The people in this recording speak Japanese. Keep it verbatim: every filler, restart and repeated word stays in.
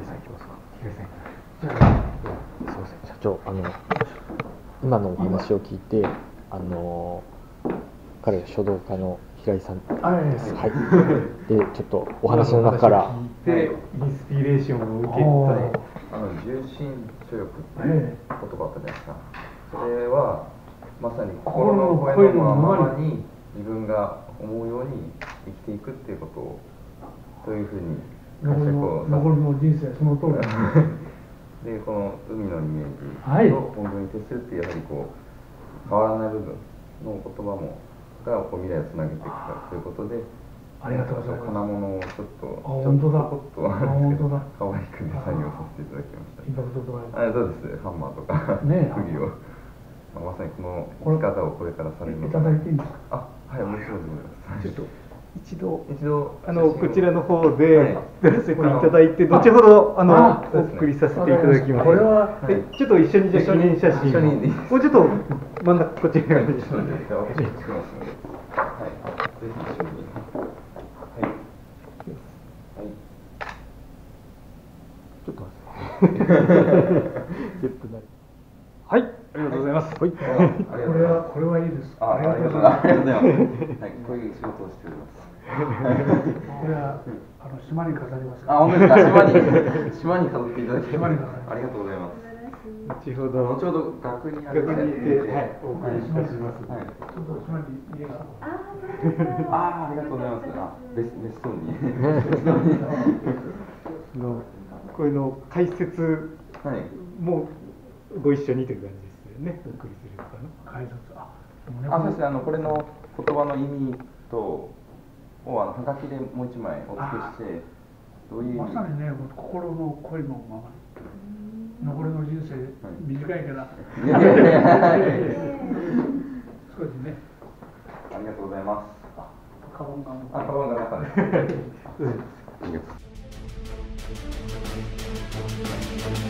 東さん行きますか。東さん。すみません社長、あの今のお話を聞いて、あの彼は書道家の平井さんです。はい。でちょっとお話の中から聞いてインスピレーションを受けた、あの重心著力っていう言葉あったじゃないですか。それはまさに心の声のままに自分が思うように生きていくっていうことをというふうに解釈をさせて、残りの人生その通りで、この海のイメージと本文に徹するっていう、やはりこう変わらない部分の言葉もがこう未来をつなげていくかということで、ありがとうございます。金物をちょっと本当だ可愛くデザインをさせていただきました。インパクトとかあれどうです？ハンマーとか釘を、まさにこの生き方をこれからされるので、いただいていいですか？あ、はい、面白いと思います。ちょっと。一度、一度あのこちらの方で出させていただいて、後ほどあのお送りさせていただきます。これはちょっと一緒にじゃあ記念写真を、もうちょっと真ん中こっち側に。ちょっと待って。はい、ありがとうございます。これはこれはいいです。あ、ありがとうございます。はい、こういう仕事をしております。これはあの島に飾りますから。あ、本当ですか。島に島に飾っていただいて、ありがとうございます。後ほど後ほど額にあげてお送りします。ちょっと島に家が。あ、ありがとうございます。あ、別別荘に。のこれの解説もご一緒にという感じですよね。お送りするかな。解説あ。あ、そしてあのこれの言葉の意味と。をあのはがきでもう一枚お付けして、どういうまさにね、心の声のままに残りの人生、短いから少しね、ありがとうございます。あ、カバンがあ、カバンが中です。